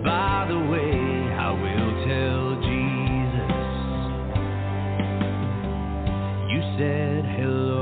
By the way, I will tell Jesus, you said hello.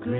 Let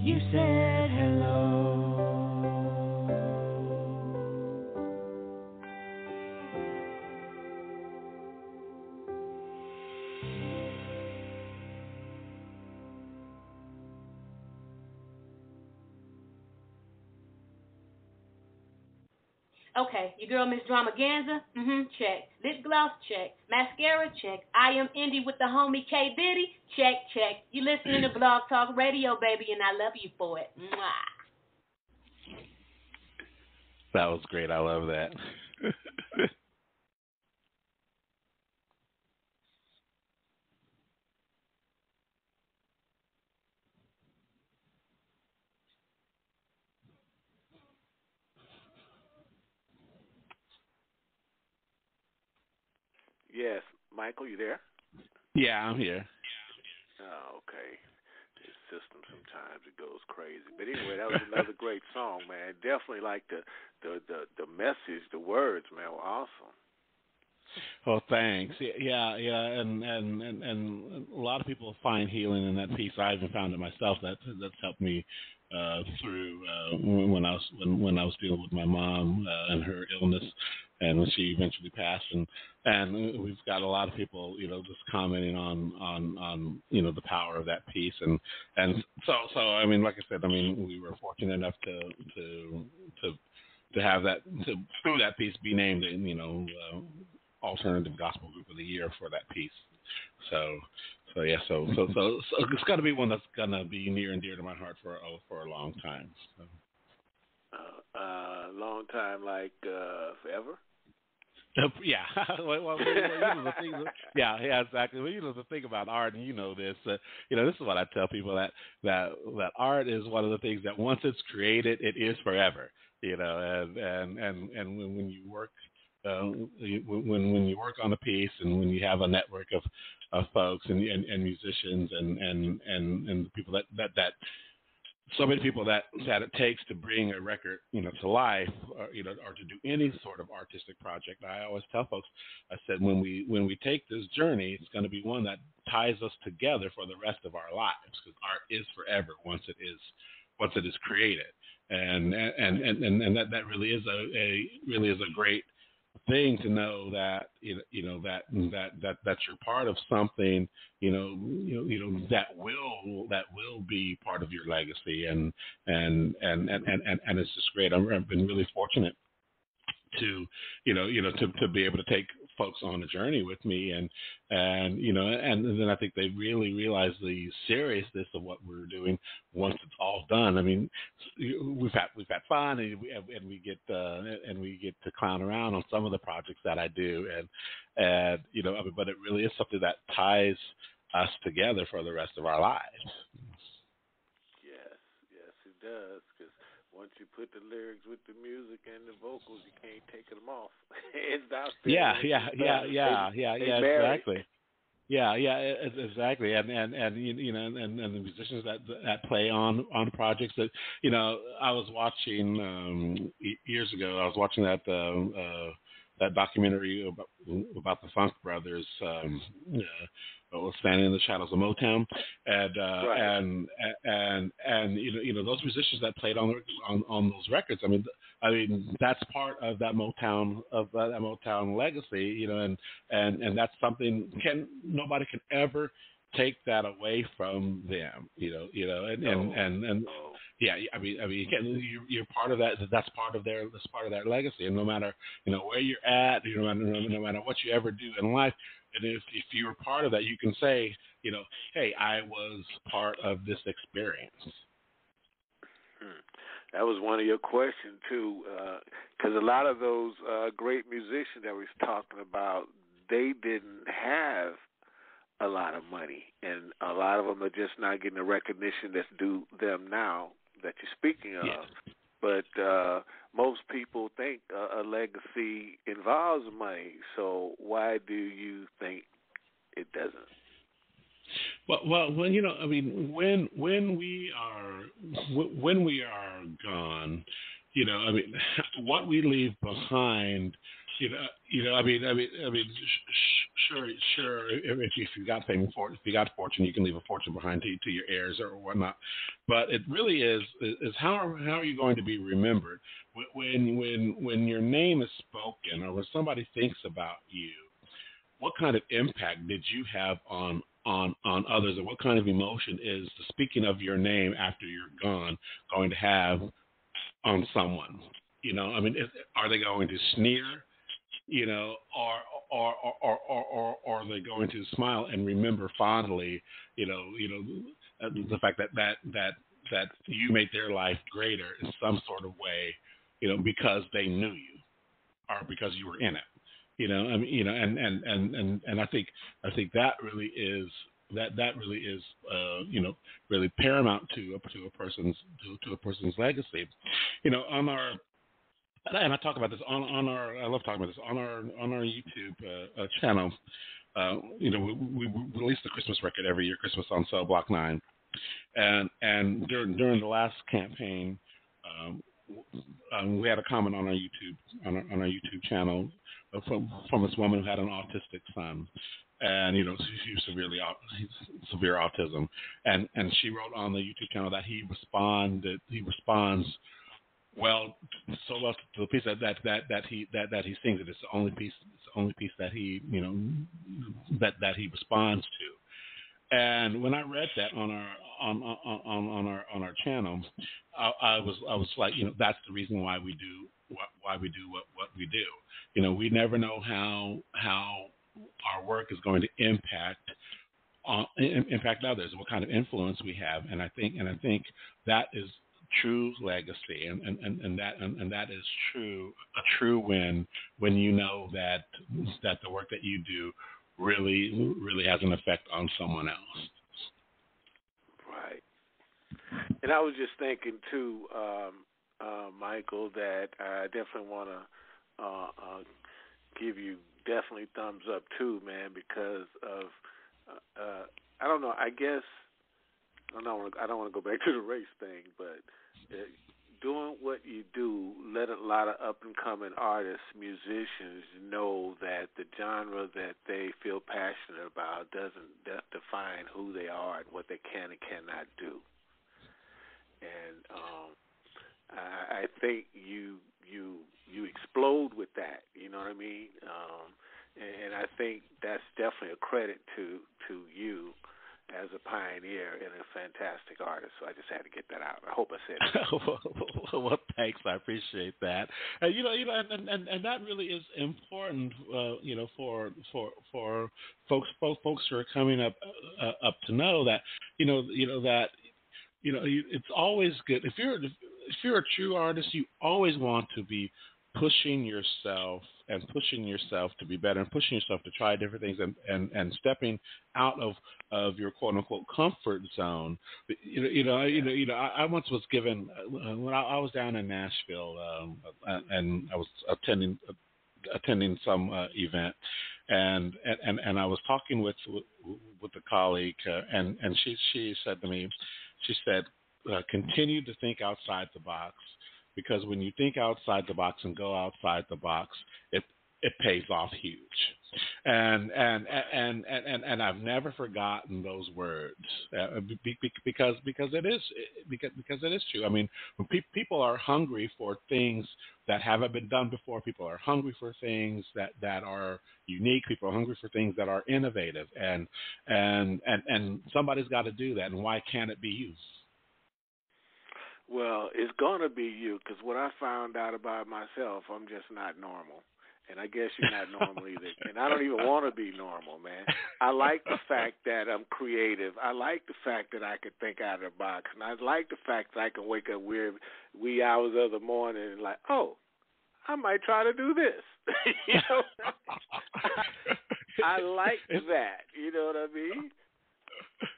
you said hello. Okay, your girl Miss Dramaganza, mm-hmm, check. Lip gloss, check. Mascara, check. I am Indy with the homie K Diddy, check, check. You listening to Blog Talk Radio, baby, and I love you for it. Mwah. That was great. I love that. Yes, Michael, you there? Yeah, I'm here. Oh, okay. This system sometimes it goes crazy, but anyway, that was another great song, man. Definitely like the the, the the message, the words, man, were awesome. Well, thanks. Yeah, yeah, and and, and, and a lot of people find healing in that piece. I even found it myself. That that's helped me uh, through uh, when I was when, when I was dealing with my mom uh, and her illness. And when she eventually passed, and, and we've got a lot of people, you know, just commenting on, on, on you know, the power of that piece. And, and so, so, I mean, like I said, I mean, we were fortunate enough to, to, to, to have that, to, through that piece, be named, in, you know, uh, Alternative Gospel Group of the Year for that piece. So, so yeah, so, so, so, so it's got to be one that's going to be near and dear to my heart for, oh, for a long time. So. Uh, uh, long time, like uh, forever? Yeah, well, well, you know, the thing, yeah, yeah, exactly. Well, you know the thing about art, and you know this. Uh, you know, this is what I tell people that, that that art is one of the things that once it's created, it is forever. You know, and and and, and when, when you work, uh, when when you work on a piece, and when you have a network of, of folks and, and and musicians and and and and people that that that. So many people that, that it takes to bring a record, you know, to life, or, you know, or to do any sort of artistic project. I always tell folks, I said, when we when we take this journey, it's going to be one that ties us together for the rest of our lives, because art is forever once it is once it is created, and and and, and, and that, that really is a, a really is a great thing to know that you know that that that that you're part of something you know you know, you know that will that will be part of your legacy, and and and and and, and it's just great. I've been really fortunate to you know you know to, to be able to take folks on a journey with me, and and you know and, and then I think they really realize the seriousness of what we're doing once it's all done. I mean, we've had we've had fun, and we, and we get uh, and we get to clown around on some of the projects that I do, and and you know, but it really is something that ties us together for the rest of our lives. Yes, yes, it does. Once you put the lyrics with the music and the vocals, you can't take them off. It's out there. Yeah, yeah, yeah, yeah, yeah, yeah, exactly. Yeah, yeah, exactly. And and and you know, and, and the musicians that that play on on projects that you know, I was watching um, years ago. I was watching that um, uh, that documentary about, about the Funk Brothers. Um, uh, Standing in the Shadows of Motown, and uh, right. and and and you know you know those musicians that played on on, on those records. I mean, I mean that's part of that Motown of that Motown legacy. You know, and and, and that's something can nobody can ever take that away from them. You know, you know, and and, and, and yeah, I mean, I mean, you can, you're, you're part of that. That's part of their that's part of their legacy. And no matter you know where you're at, you know, no, no matter what you ever do in life. And if, if you were part of that, you can say, you know, hey, I was part of this experience. That was one of your questions, too, because uh, a lot of those uh, great musicians that we were talking about, they didn't have a lot of money, and a lot of them are just not getting the recognition that's due them now that you're speaking of. Yeah. But uh, most people think a, a legacy involves money, so why do you think it doesn't? Well, well, well, you know, I mean, when when we are when we are gone, you know, I mean, what we leave behind you know, you know, I mean, I mean, I mean, sh- sure, sure. If you, if you got fame, for if you got fortune, you can leave a fortune behind to, to your heirs or whatnot. But it really is is how how are you going to be remembered when when when your name is spoken or when somebody thinks about you? What kind of impact did you have on on on others, and what kind of emotion is the speaking of your name after you're gone going to have on someone? You know, I mean, is, are they going to sneer, you know, or or, or, or, or, or or are they going to smile and remember fondly, you know, you know, the fact that, that, that, that you made their life greater in some sort of way, you know, because they knew you or because you were in it, you know, I mean, you know, and, and, and, and, and I think, I think that really is, that, that really is, uh, you know, really paramount to, to a person's, to, to a person's legacy, you know, on our, and I talk about this on, on our, I love talking about this on our, on our YouTube uh, uh, channel. Uh, you know, we, we release the Christmas record every year, Christmas on Cell Block Nine. And, and during, during the last campaign, um, um, we had a comment on our YouTube, on our, on our YouTube channel uh, from, from this woman who had an autistic son. And, you know, she was severely, severe autism. And, and she wrote on the YouTube channel that he responded, he responds, well, so well to the piece that, that, that, that he that, that he sings it. It's the only piece. It's the only piece that he you know that, that he responds to. And when I read that on our on on, on, on our on our channel, I, I was I was like, you know, that's the reason why we do what, why we do what, what we do. You know, we never know how how our work is going to impact uh, impact others. What kind of influence we have, and I think and I think that is. True legacy, and, and, and, and that and, and that is true a true win when you know that that the work that you do really really has an effect on someone else. Right. And I was just thinking too, um, uh, Michael, that I definitely want to uh, uh, give you definitely thumbs up too, man, because of uh, uh, I don't know, I guess. I don't want to, I don't want to go back to the race thing, but doing what you do, let a lot of up-and-coming artists, musicians know that the genre that they feel passionate about doesn't define who they are and what they can and cannot do. And um, I, I think you you you explode with that. You know what I mean? Um, and, and I think that's definitely a credit to to you. As a pioneer and a fantastic artist, so I just had to get that out. I hope I said it. Well, thanks. I appreciate that. Uh, you know, you know, and, and, and that really is important. Uh, you know, for for for folks, folks who are coming up uh, up to know that. You know, you know that. You know, you, it's always good if you're if you're a true artist. You always want to be pushing yourself and pushing yourself to be better and pushing yourself to try different things and, and, and stepping out of, of your quote unquote comfort zone. You know, you know, you know, you know I, I once was given uh, when I, I was down in Nashville um, and I was attending, uh, attending some uh, event and, and, and I was talking with, with a colleague uh, and, and she, she said to me, she said, uh, continue to think outside the box. Because when you think outside the box and go outside the box, it it pays off huge. And and and and, and, and I've never forgotten those words uh, because because it is because because it is true. I mean, when pe- people are hungry for things that haven't been done before, people are hungry for things that, that are unique. People are hungry for things that are innovative, and and and, and somebody's got to do that. And why can't it be you? Well, it's going to be you, because what I found out about myself, I'm just not normal. And I guess you're not normal either. And I don't even want to be normal, man. I like the fact that I'm creative. I like the fact that I can think out of the box. And I like the fact that I can wake up weird, wee hours of the morning and like, oh, I might try to do this. You know? I like that. You know what I mean?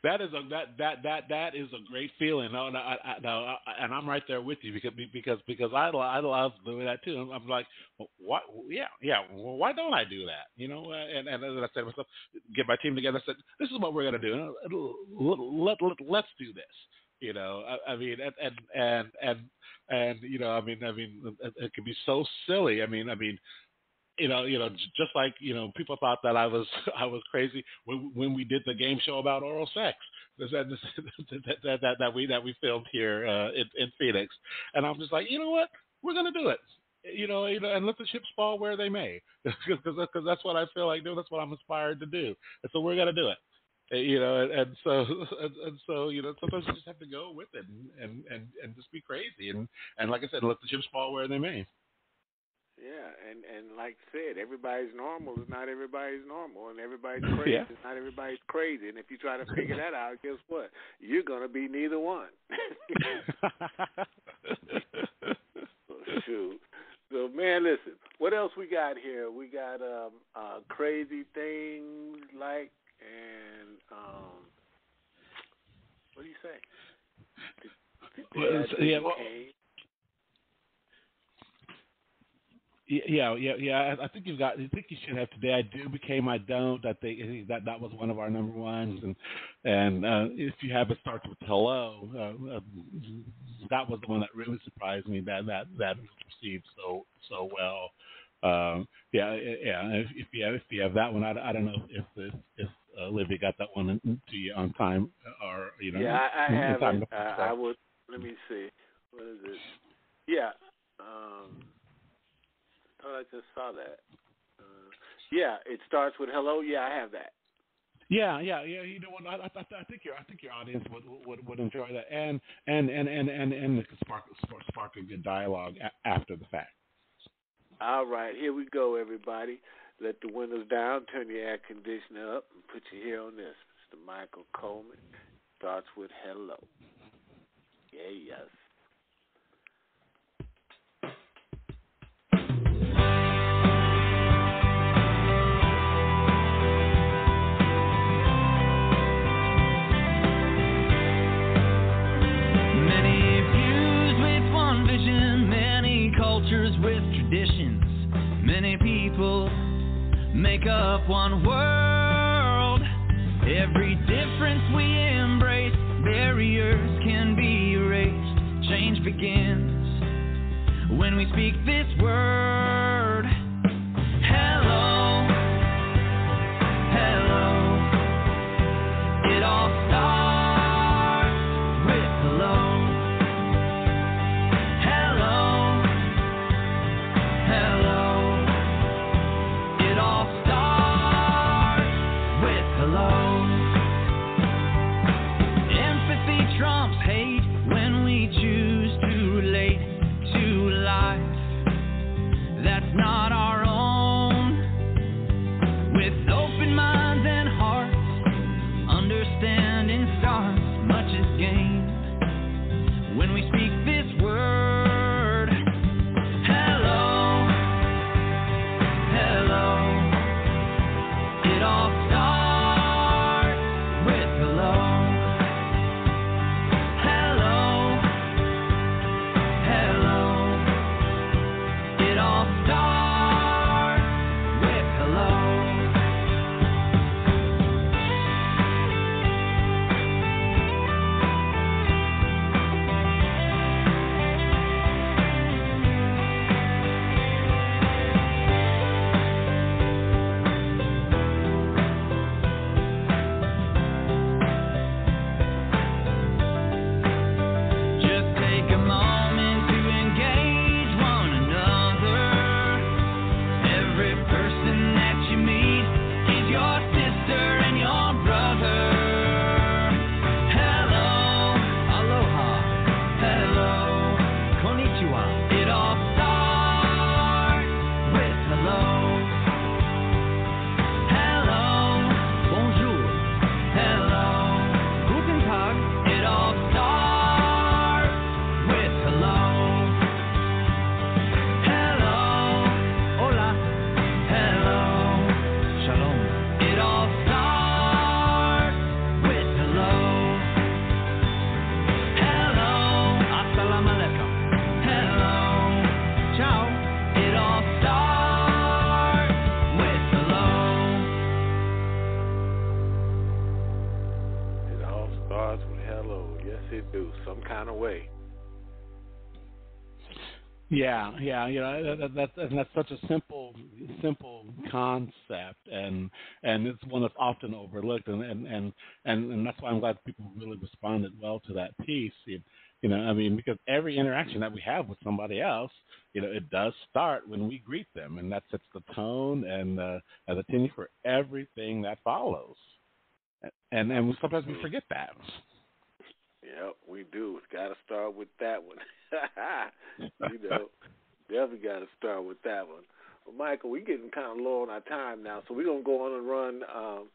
That is a that that that that is a great feeling. No, no, I, I, no, I, and I'm right there with you because because because I, I love doing that too. I'm, I'm like, well, why? Yeah, yeah. Well, why don't I do that? You know. And and I said to myself, get my team together. I said, this is what we're gonna do. Let, let, let, let's do this. You know. I, I mean, and, and and and and you know, I mean, I mean, it, it can be so silly. I mean, I mean. you know, you know, just like, you know, people thought that I was, I was crazy when, when we did the game show about oral sex that, that, that, that we, that we filmed here uh, in, in Phoenix. And I'm just like, you know what, we're going to do it. You know, you know, and let the chips fall where they may, because that's what I feel like doing. That's what I'm inspired to do. And so we're going to do it. You know, and, and so, and, and so, you know, sometimes you just have to go with it and, and, and just be crazy. And, and like I said, let the chips fall where they may. Yeah, and, and like I said, everybody's normal is not everybody's normal, and everybody's crazy yeah. is not everybody's crazy. And if you try to figure that out, guess what? You're going to be neither one. Shoot. So, man, listen, what else we got here? We got um, uh, crazy things like, and um, what do you say? Did, did well, it's, yeah, well, Yeah, yeah, yeah. I think you've got. I think you should have today. I do became. I don't. I think that that was one of our number ones. And and uh, if you have it starts with hello, uh, uh, that was the one that really surprised me. That that that received so so well. Um, yeah, yeah. If, if you have if you have that one, I, I don't know if if, if uh, Olivia got that one to you on time or you know. Yeah, I, I have. It. I, I would. Let me see. What is it? Yeah. Um, Oh, I just saw that. Uh, yeah, it starts with hello. Yeah, I have that. Yeah, yeah, yeah. You know what? I, I, I think your I think your audience would would, would enjoy that, and and and and and, and it could spark, spark spark a good dialogue a- after the fact. All right, here we go, everybody. Let the windows down, turn your air conditioner up, and put your ear on this. Mister Michael Coleman starts with hello. Yeah, yes. With traditions, many people make up one world. Every difference we embrace, barriers can be erased. Change begins when we speak this word. Hello, hello. It all starts with hello. Yeah, yeah, you know that, that, that, and that's such a simple, simple concept, and and it's one that's often overlooked, and and, and, and, and that's why I'm glad people really responded well to that piece. It, you know, I mean, because every interaction that we have with somebody else, you know, it does start when we greet them, and that sets the tone and uh, the tenor for everything that follows, and and sometimes we forget that. Yeah, we do. It's got to start with that one. You know, definitely got to start with that one. Well, Michael, we're getting kind of low on our time now, so we're going to go on and run um,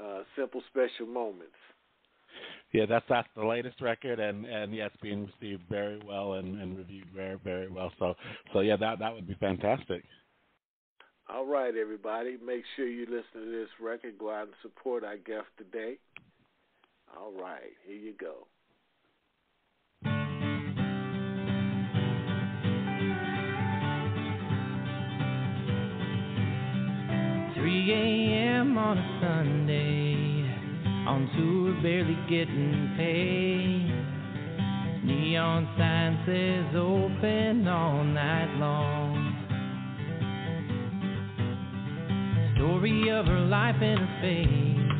uh, Simple Special Moments. Yeah, that's, that's the latest record, and, and yeah, it's being received very well and, and reviewed very, very well. So, so yeah, that, that would be fantastic. All right, everybody. Make sure you listen to this record. Go out and support our guest today. All right, here you go. three a.m. on a Sunday, on tour barely getting paid. Neon sign says open all night long. Story of her life in her face,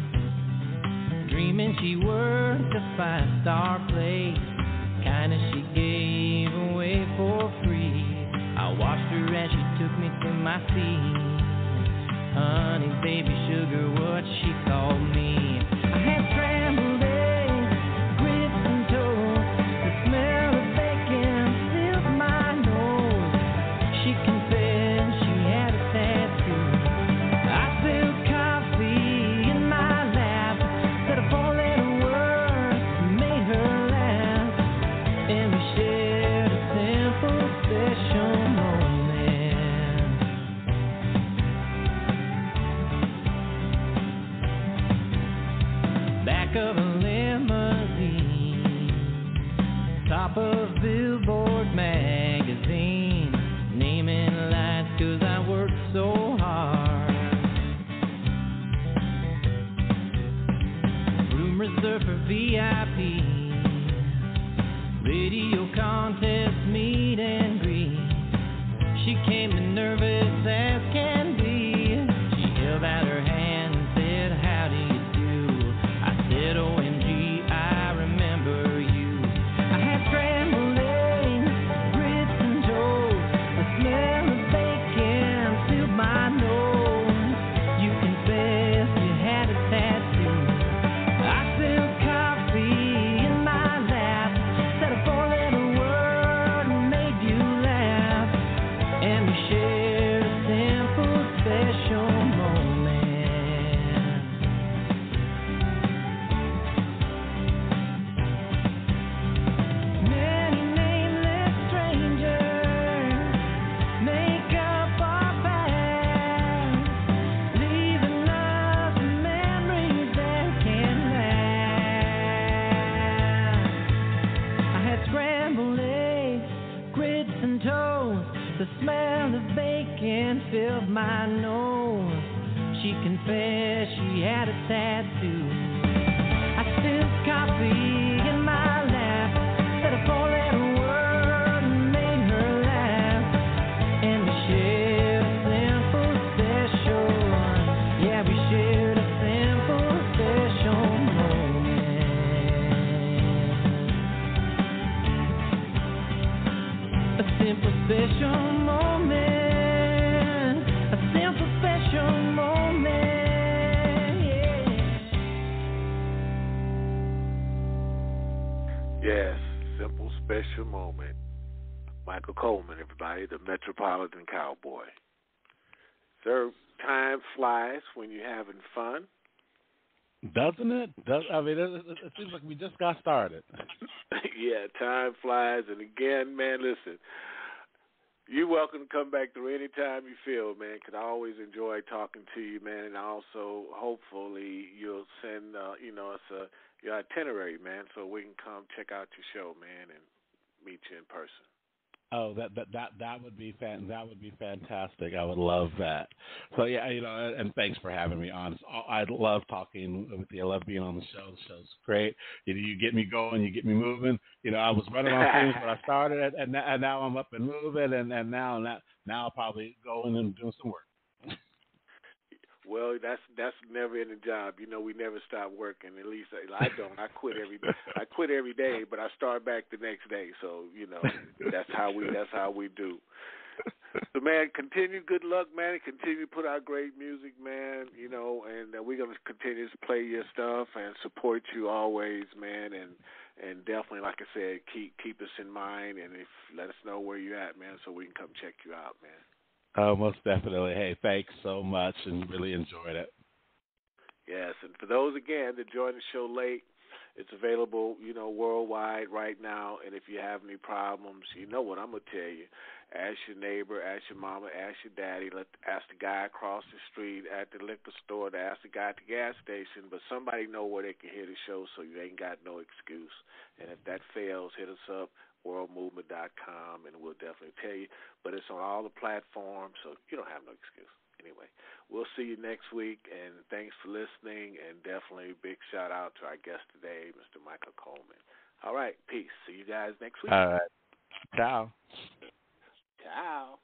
dreaming she worked a five-star place. Kinda she gave away for free. I watched her as she took me to my feet. Honey, baby, sugar, what she called me. I had scrambled eggs, grits and toast. The smell of bacon filled my nose. She confessed she had a tattoo. I spilled coffee in my lap. Said a four-letter word made her laugh. And we shared a simple, special moment. Back of a limousine, top of Billboard magazine, naming lights 'cause I worked so hard. Rumors are for V I P, radio contest, meet and greet. She came in nervous as can be. She held out her hand and said, how do you do? I said, O M G, I remember you. I had scrambled eggs, grits and toast. The smell of bacon filled my nose. You confessed you had a tattoo. I spilled coffee in my lap. Said a four-letter word and made you laugh. And we shared a simple, special moment. Many nameless strangers make up our past, leaving us memories that can last. I had scrambled eggs, grits and toast. The smell of bacon filled my nose. She confessed she had a tattoo. I spilled coffee in my lap. Said a four-letter word and made her laugh. And we shared a simple, special one. Yeah, we shared a simple, special moment. A simple, special moment. A simple, special moment. Yeah. Yes, Simple Special Moment. Michael Coleman, everybody, the Metropolitan Cowboy. Sir, time flies when you're having fun. Doesn't it? Does, I mean, it, it, it seems like we just got started. Yeah, time flies. And again, man, listen, you're welcome to come back through any time you feel, man, because I always enjoy talking to you, man, and also hopefully you'll send, uh, you know, us a, your itinerary, man, so we can come check out your show, man, and meet you in person. Oh, that that that, that would be fan, that would be fantastic. I would love that. So yeah, you know, and thanks for having me on. I love talking with you. I love being on the show. The show's great. You, you get me going. You get me moving. You know, I was running on things when I started, and, and, and now I'm up and moving, and, and now and that, now I'll probably go in and do some work. Well, that's that's never in the job. You know, we never stop working. At least I, I don't. I quit every I quit every day, but I start back the next day. So you know, that's how we that's how we do. So man, continue. Good luck, man. Continue to put out great music, man. You know, and uh, we're gonna continue to play your stuff and support you always, man. And and definitely, like I said, keep keep us in mind, and if let us know where you're at, man, so we can come check you out, man. Oh, most definitely. Hey, thanks so much, and really enjoyed it. Yes, and for those, again, that joined the show late, it's available, you know, worldwide right now, and if you have any problems, you know what I'm going to tell you. Ask your neighbor, ask your mama, ask your daddy, let, ask the guy across the street at the liquor store, to ask the guy at the gas station, but somebody know where they can hear the show, so you ain't got no excuse. And if that fails, hit us up. world movement dot com, and we'll definitely tell you. But it's on all the platforms, so you don't have no excuse. Anyway, we'll see you next week, and thanks for listening, and definitely big shout-out to our guest today, Mister Michael Coleman. All right, peace. See you guys next week. All right. Ciao. Ciao.